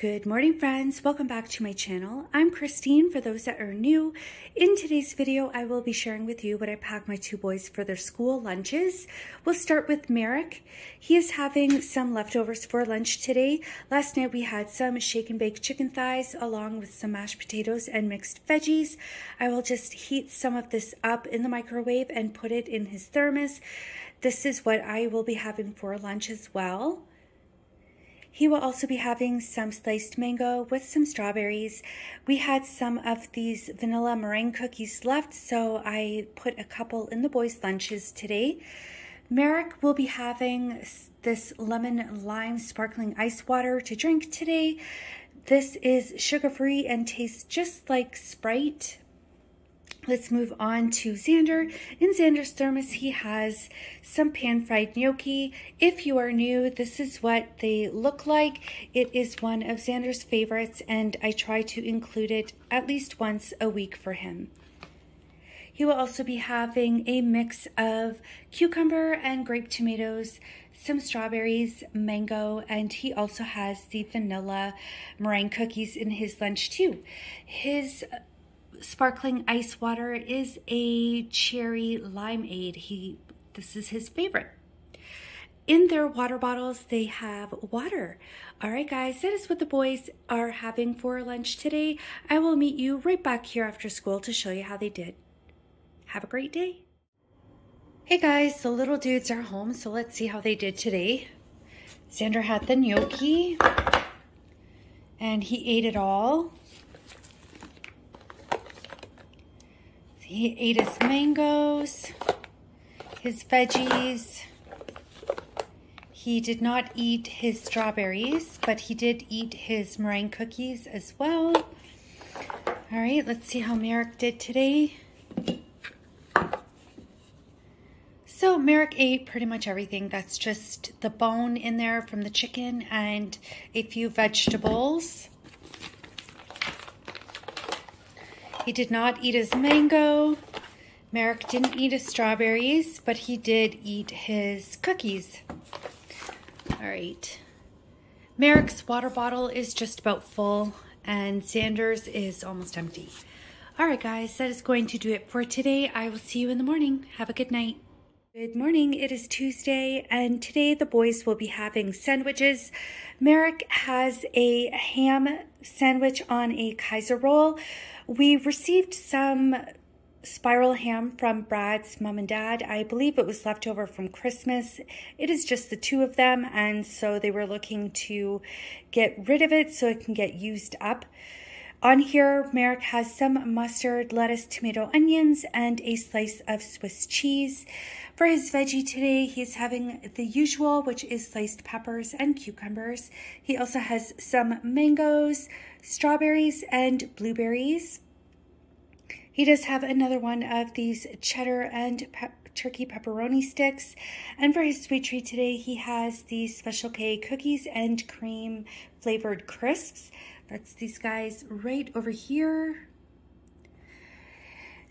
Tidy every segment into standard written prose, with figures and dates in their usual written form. Good morning, friends. Welcome back to my channel. I'm Christine for those that are new. In today's video, I will be sharing with you what I packed my two boys for their school lunches. We'll start with Merrick. He is having some leftovers for lunch today. Last night, we had some shake and bake chicken thighs along with some mashed potatoes and mixed veggies. I will just heat some of this up in the microwave and put it in his thermos. This is what I will be having for lunch as well. He will also be having some sliced mango with some strawberries. We had some of these vanilla meringue cookies left, so I put a couple in the boys' lunches today. Merrick will be having this lemon lime sparkling ice water to drink today. This is sugar-free and tastes just like Sprite. Let's move on to Xander. In Xander's thermos, he has some pan-fried gnocchi. If you are new, this is what they look like. It is one of Xander's favorites, and I try to include it at least once a week for him. He will also be having a mix of cucumber and grape tomatoes, some strawberries, mango, and he also has the vanilla meringue cookies in his lunch too. His sparkling ice water is a cherry limeade. This is his favorite. In their water bottles, they have water. All right, guys, that is what the boys are having for lunch today. I will meet you right back here after school to show you how they did. Have a great day. Hey guys, the little dudes are home, so let's see how they did today. Xander had the gnocchi and he ate it all. He ate his mangoes, his veggies. He did not eat his strawberries, but he did eat his meringue cookies as well. All right, let's see how Merrick did today. So Merrick ate pretty much everything. That's just the bone in there from the chicken and a few vegetables. He did not eat his mango. Merrick didn't eat his strawberries, but he did eat his cookies. All right. Merrick's water bottle is just about full, and Xander's is almost empty. All right, guys, that is going to do it for today. I will see you in the morning. Have a good night. Good morning, it is Tuesday, and today the boys will be having sandwiches. Merrick has a ham sandwich on a Kaiser roll. We received some spiral ham from Brad's mom and dad. I believe it was leftover from Christmas. It is just the two of them, and so they were looking to get rid of it so it can get used up. On here, Merrick has some mustard, lettuce, tomato, onions, and a slice of Swiss cheese. For his veggie today, he's having the usual, which is sliced peppers and cucumbers. He also has some mangoes, strawberries, and blueberries. He does have another one of these cheddar and turkey pepperoni sticks. And for his sweet treat today, he has the Special K cookies and cream flavored crisps. That's these guys right over here.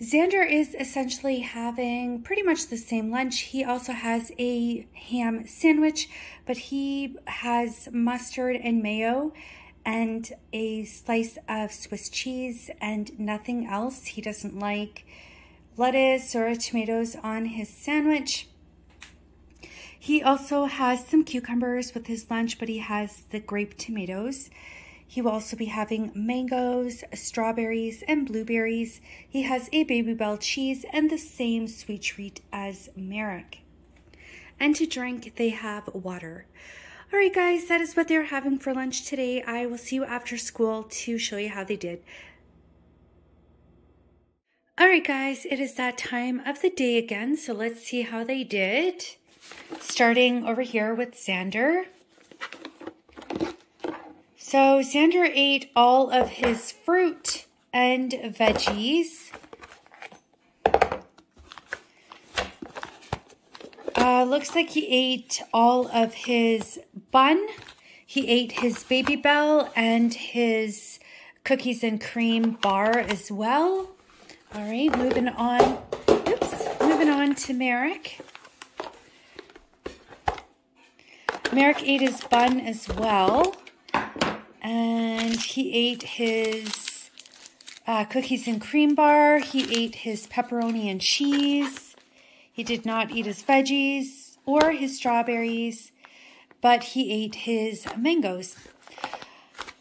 Xander is essentially having pretty much the same lunch. He also has a ham sandwich, but he has mustard and mayo and a slice of Swiss cheese and nothing else. He doesn't like lettuce or tomatoes on his sandwich. He also has some cucumbers with his lunch, but he has the grape tomatoes. He will also be having mangoes, strawberries, and blueberries. He has a Baby Bell cheese and the same sweet treat as Merrick. And to drink, they have water. All right, guys, that is what they're having for lunch today. I will see you after school to show you how they did. All right, guys, it is that time of the day again, so let's see how they did. Starting over here with Xander. So Xander ate all of his fruit and veggies. Looks like he ate all of his bun. He ate his Baby Bell and his cookies and cream bar as well. All right, moving on. Oops, moving on to Merrick. Merrick ate his bun as well. And He ate his cookies and cream bar. He ate his pepperoni and cheese. He did not eat his veggies or his strawberries, but he ate his mangoes.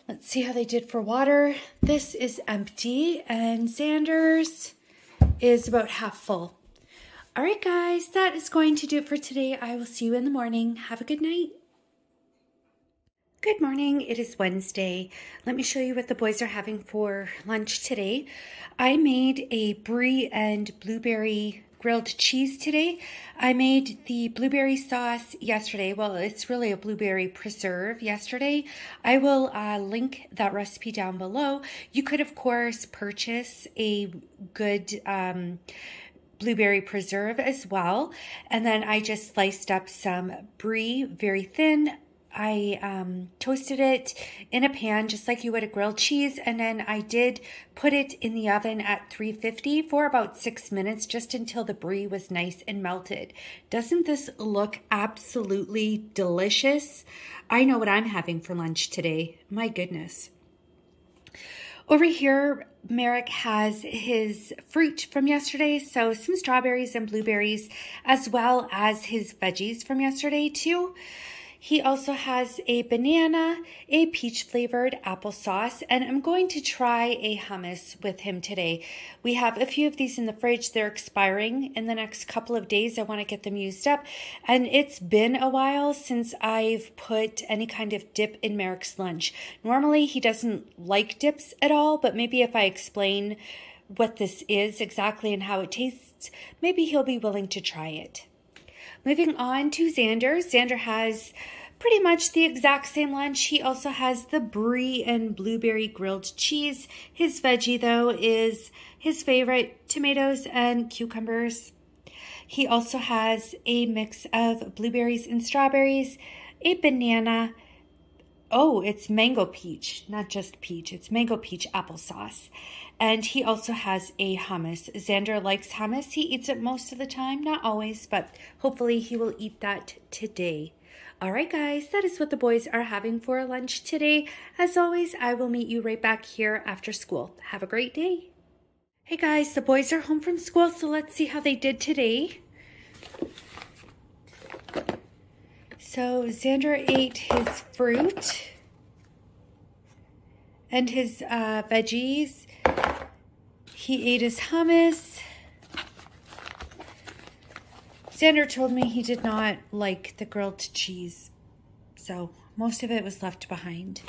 Let's see how they did for water. This is empty, and Xander's is about half full. All right, guys, that is going to do it for today. I will see you in the morning. Have a good night. Good morning. It is Wednesday. Let me show you what the boys are having for lunch today. I made a brie and blueberry grilled cheese today. I made the blueberry sauce yesterday. Well, it's really a blueberry preserve yesterday. I will link that recipe down below. You could, of course, purchase a good blueberry preserve as well. And then I just sliced up some brie very thin. I toasted it in a pan just like you would a grilled cheese, and then I did put it in the oven at 350 for about 6 minutes, just until the brie was nice and melted. Doesn't this look absolutely delicious? I know what I'm having for lunch today. My goodness. Over here, Merrick has his fruit from yesterday, so some strawberries and blueberries, as well as his veggies from yesterday too. He also has a banana, a peach-flavored applesauce, and I'm going to try a hummus with him today. We have a few of these in the fridge. They're expiring in the next couple of days. I want to get them used up, and it's been a while since I've put any kind of dip in Merrick's lunch. Normally, he doesn't like dips at all, but maybe if I explain what this is exactly and how it tastes, maybe he'll be willing to try it. Moving on to Xander. Xander has pretty much the exact same lunch. He also has the brie and blueberry grilled cheese. His veggie, though, is his favorite, tomatoes and cucumbers. He also has a mix of blueberries and strawberries, a banana. Oh, it's mango peach, not just peach. It's mango peach applesauce. And he also has a hummus. Xander likes hummus. He eats it most of the time, not always, but hopefully he will eat that today. All right, guys, that is what the boys are having for lunch today. As always, I will meet you right back here after school. Have a great day. Hey, guys, the boys are home from school, so let's see how they did today. So Xander ate his fruit and his veggies. He ate his hummus. Xander told me he did not like the grilled cheese, so most of it was left behind.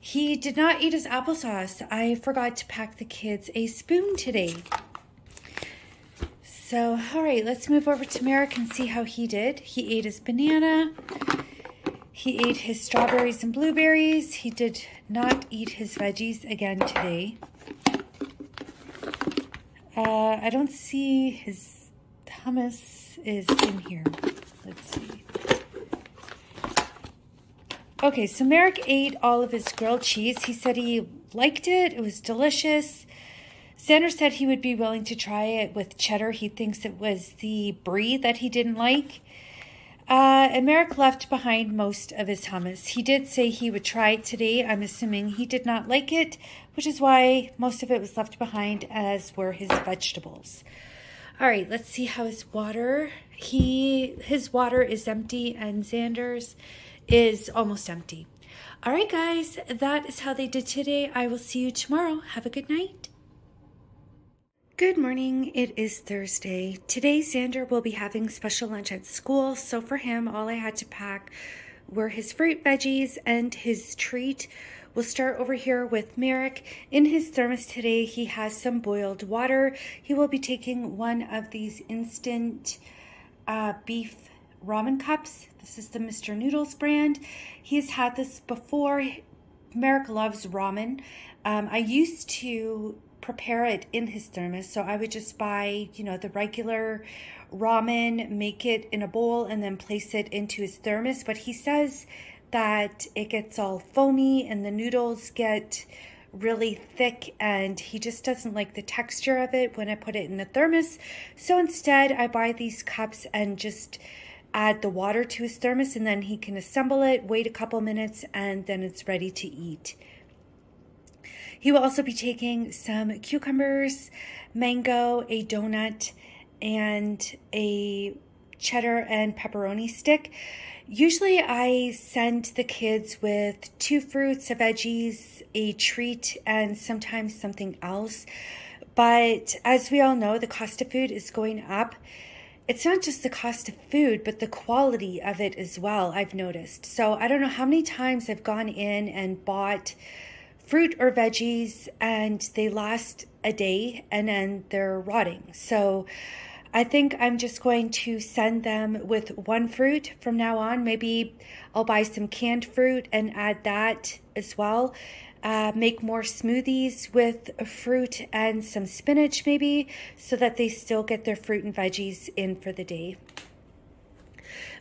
He did not eat his applesauce. I forgot to pack the kids a spoon today. So, all right, let's move over to Merrick and see how he did. He ate his banana. He ate his strawberries and blueberries. He did not eat his veggies again today. I don't see his hummus is in here. Let's see. Okay, so Merrick ate all of his grilled cheese. He said he liked it. It was delicious. Xander said he would be willing to try it with cheddar. He thinks it was the brie that he didn't like. And Merrick left behind most of his hummus. He did say he would try it today. I'm assuming he did not like it, which is why most of it was left behind, as were his vegetables. All right, let's see how his water. His water is empty, and Xander's is almost empty. All right, guys, that is how they did today. I will see you tomorrow. Have a good night. Good morning. It is Thursday. Today, Xander will be having special lunch at school. So for him, all I had to pack were his fruit, veggies, and his treat. We'll start over here with Merrick. In his thermos today, he has some boiled water. He will be taking one of these instant beef ramen cups. This is the Mr. Noodles brand. He's had this before. Merrick loves ramen. I used to prepare it in his thermos, so I would just buy, you know, the regular ramen, make it in a bowl, and then place it into his thermos. But he says that it gets all foamy and the noodles get really thick, and he just doesn't like the texture of it when I put it in the thermos. So instead, I buy these cups and just add the water to his thermos, and then he can assemble it, wait a couple minutes, and then it's ready to eat. He will also be taking some cucumbers, mango, a donut, and a cheddar and pepperoni stick. Usually I send the kids with 2 fruits, a veggies, a treat, and sometimes something else. But as we all know, the cost of food is going up. It's not just the cost of food, but the quality of it as well, I've noticed. So I don't know how many times I've gone in and bought fruit or veggies and they last a day and then they're rotting. So I think I'm just going to send them with 1 fruit from now on. Maybe I'll buy some canned fruit and add that as well. Make more smoothies with fruit and some spinach maybe, so that they still get their fruit and veggies in for the day.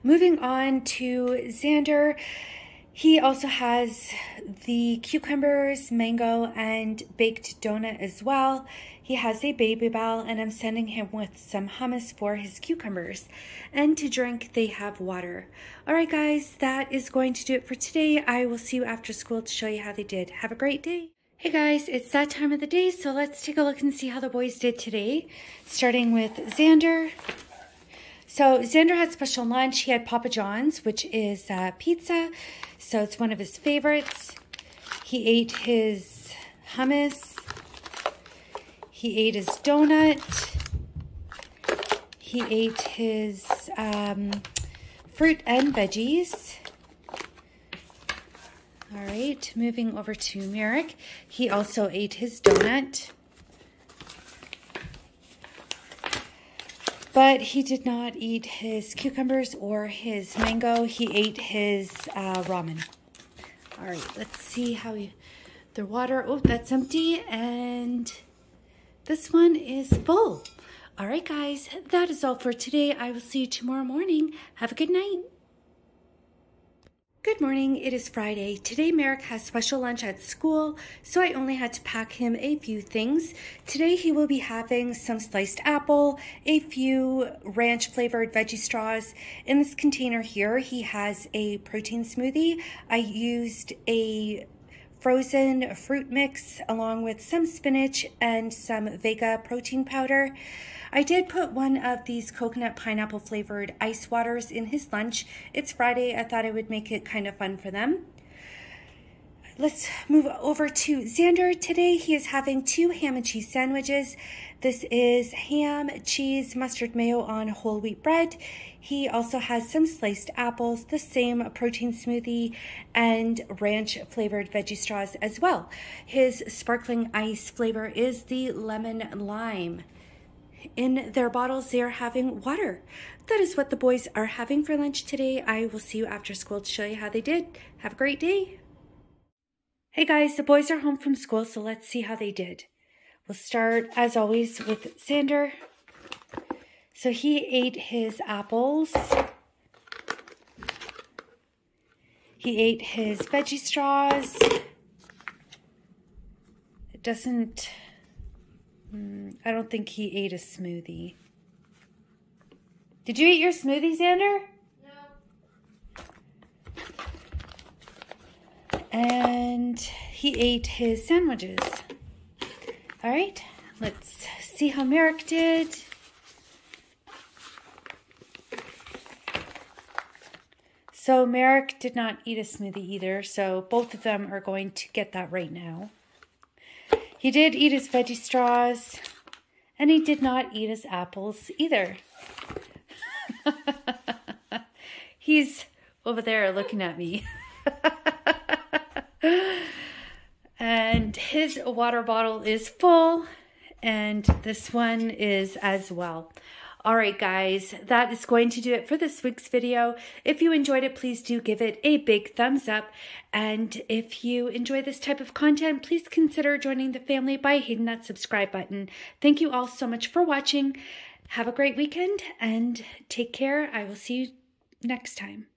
Moving on to Xander, he also has the cucumbers, mango, and baked donut as well. He has a Baby Bell, and I'm sending him with some hummus for his cucumbers. And to drink, they have water. All right, guys, that is going to do it for today. I will see you after school to show you how they did. Have a great day. Hey, guys, it's that time of the day, so let's take a look and see how the boys did today, starting with Xander. So Xander had special lunch. He had Papa John's, which is pizza, so it's one of his favorites. He ate his hummus. He ate his donut. He ate his fruit and veggies. All right, moving over to Merrick. He also ate his donut, but he did not eat his cucumbers or his mango. He ate his ramen. All right, let's see how the water. Oh, that's empty, and this one is full. All right, guys, that is all for today. I will see you tomorrow morning. Have a good night. Good morning, it is Friday. Today, Merrick has special lunch at school, so I only had to pack him a few things. Today, he will be having some sliced apple, a few ranch-flavored veggie straws. In this container here, he has a protein smoothie. I used a frozen fruit mix along with some spinach and some Vega protein powder. I did put one of these coconut pineapple flavored ice waters in his lunch. It's Friday. I thought I would make it kind of fun for them. Let's move over to Xander. Today he is having 2 ham and cheese sandwiches. This is ham, cheese, mustard mayo on whole wheat bread. He also has some sliced apples, the same protein smoothie, and ranch flavored veggie straws as well. His sparkling ice flavor is the lemon lime. In their bottles, they are having water. That is what the boys are having for lunch today. I will see you after school to show you how they did. Have a great day. Hey guys, the boys are home from school, so let's see how they did. We'll start, as always, with Xander. So he ate his apples. He ate his veggie straws. It doesn't... I don't think he ate a smoothie. Did you eat your smoothie, Xander? And he ate his sandwiches. All right, let's see how Merrick did. So Merrick did not eat a smoothie either, so both of them are going to get that right now. He did eat his veggie straws, and he did not eat his apples either. He's over there looking at me. And his water bottle is full, and this one is as well. All right, guys, that is going to do it for this week's video. If you enjoyed it, please do give it a big thumbs up. And if you enjoy this type of content, please consider joining the family by hitting that subscribe button. Thank you all so much for watching. Have a great weekend and take care. I will see you next time.